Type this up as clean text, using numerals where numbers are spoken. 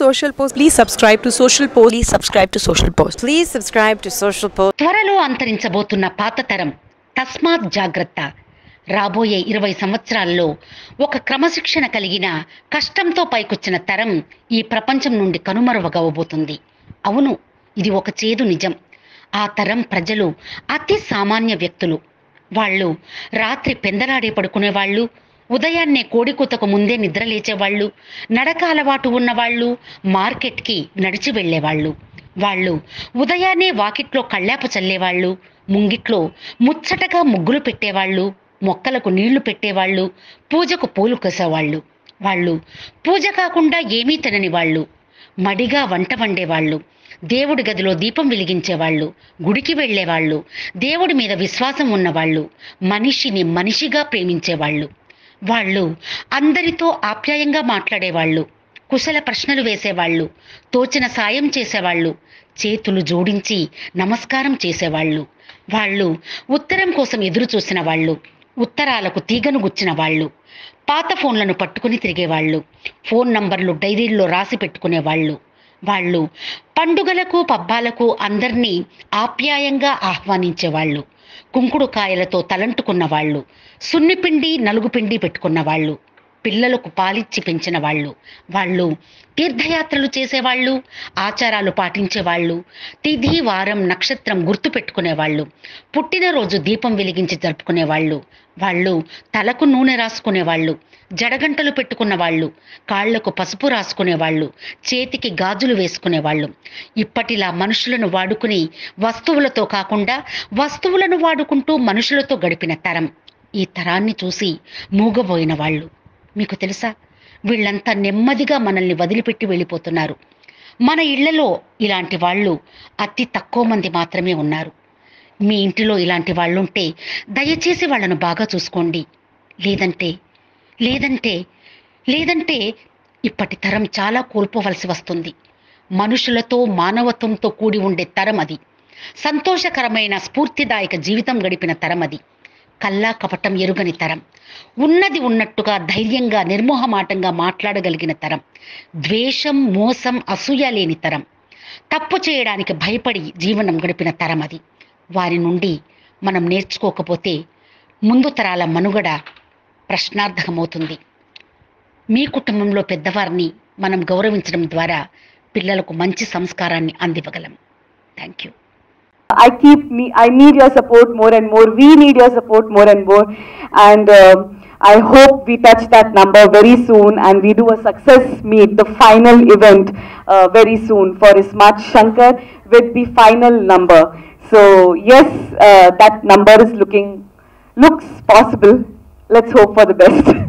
Social Post. Please subscribe to Social Post. Please subscribe to Social Post. Please subscribe to Social Post. త్వరలో అంతరించబోతున్న పాతతరం తస్మాత్ జాగ్రత్త. రాబోయే 20 సంవత్సరాల్లో ఒక క్రమశిక్షణ కలిగిన కష్టంతో పైకొచ్చిన తరం ఈ ప్రపంచం నుండి కనుమరువగవబోతుంది. అవును, ఇది ఒక చేదు నిజం. ఆ తరం ప్రజలు అతి సామాన్య వ్యక్తులు. వాళ్ళు రాత్రి పెందలాడే పడుకునేవాళ్ళు, ఉదయాన్నే కోడికూతకు ముందే నిద్రలేచేవాళ్ళు, నడక అలవాటు ఉన్నవాళ్ళు, మార్కెట్కి నడిచి వెళ్ళేవాళ్ళు, వాళ్ళు ఉదయాన్నే వాకిట్లో కళ్ళాప చల్లేవాళ్ళు, ముంగిట్లో ముచ్చటగా ముగ్గులు పెట్టేవాళ్ళు, మొక్కలకు నీళ్లు పెట్టేవాళ్ళు, పూజకు పూలు కసేవాళ్ళు, వాళ్ళు పూజ కాకుండా ఏమీ తినని వాళ్ళు, మడిగా వంట వండేవాళ్ళు, దేవుడి గదిలో దీపం వెలిగించేవాళ్ళు, గుడికి వెళ్ళేవాళ్ళు, దేవుడి మీద విశ్వాసం ఉన్నవాళ్ళు, మనిషిని మనిషిగా ప్రేమించేవాళ్ళు, వాళ్ళు అందరితో ఆప్యాయంగా మాట్లాడేవాళ్ళు, కుశల ప్రశ్నలు వేసేవాళ్ళు, తోచిన సాయం చేసేవాళ్ళు, చేతులు జోడించి నమస్కారం చేసేవాళ్ళు, వాళ్ళు ఉత్తరం కోసం ఎదురు చూసిన వాళ్ళు, ఉత్తరాలకు తీగను గుచ్చిన వాళ్ళు, పాత ఫోన్లను పట్టుకుని తిరిగేవాళ్ళు, ఫోన్ నంబర్లు డైరీల్లో రాసి పెట్టుకునేవాళ్ళు, వాళ్ళు పండుగలకు పబ్బాలకు అందరినీ ఆప్యాయంగా ఆహ్వానించేవాళ్ళు, కుంకుడు కాయలతో తలంటుకున్న వాళ్ళు, సున్నిపిండి నలుగుపిండి పెట్టుకున్న వాళ్ళు, పిల్లలకు పాలిచ్చి పెంచిన వాళ్ళు, వాళ్ళు తీర్థయాత్రలు చేసేవాళ్ళు, ఆచారాలు పాటించేవాళ్ళు, తిథి వారం నక్షత్రం గుర్తు పెట్టుకునేవాళ్ళు, పుట్టినరోజు దీపం వెలిగించి జరుపుకునేవాళ్ళు, వాళ్ళు తలకు నూనె రాసుకునేవాళ్ళు, జడగంటలు పెట్టుకున్నవాళ్ళు, కాళ్లకు పసుపు రాసుకునేవాళ్ళు, చేతికి గాజులు వేసుకునేవాళ్ళు. ఇప్పటిలా మనుషులను వాడుకుని వస్తువులతో కాకుండా వస్తువులను వాడుకుంటూ మనుషులతో గడిపిన తరం. ఈ తరాన్ని చూసి మూగబోయిన వాళ్ళు. మీకు తెలుసా, వీళ్ళంతా నెమ్మదిగా మనల్ని వదిలిపెట్టి వెళ్ళిపోతున్నారు. మన ఇళ్లలో ఇలాంటి వాళ్ళు అతి తక్కువ మంది మాత్రమే ఉన్నారు. మీ ఇంటిలో ఇలాంటి వాళ్ళుంటే దయచేసి వాళ్ళను బాగా చూసుకోండి. లేదంటే ఇప్పటి తరం చాలా కోల్పోవలసి వస్తుంది. మనుషులతో మానవత్వంతో కూడి ఉండే తరం అది. సంతోషకరమైన స్ఫూర్తిదాయక జీవితం గడిపిన తరం అది. కల్లా కపటం ఎరుగని తరం, ఉన్నది ఉన్నట్టుగా ధైర్యంగా నిర్మోహమాటంగా మాట్లాడగలిగిన తరం, ద్వేషం మోసం అసూయ లేని తరం, తప్పు చేయడానికి భయపడి జీవనం గడిపిన తరం అది. వారి నుండి మనం నేర్చుకోకపోతే ముందు తరాల మనుగడ ప్రశ్నార్థకమవుతుంది. మీ కుటుంబంలో పెద్దవారిని మనం గౌరవించడం ద్వారా పిల్లలకు మంచి సంస్కారాన్ని అందివ్వగలం. Thank you. I need your support more and more. We need your support more and more, and I hope we touch that number very soon, and we do a success meet, the final event very soon for Smart Shankar with the final number. So yes, that number is looks possible. Let's hope for the best.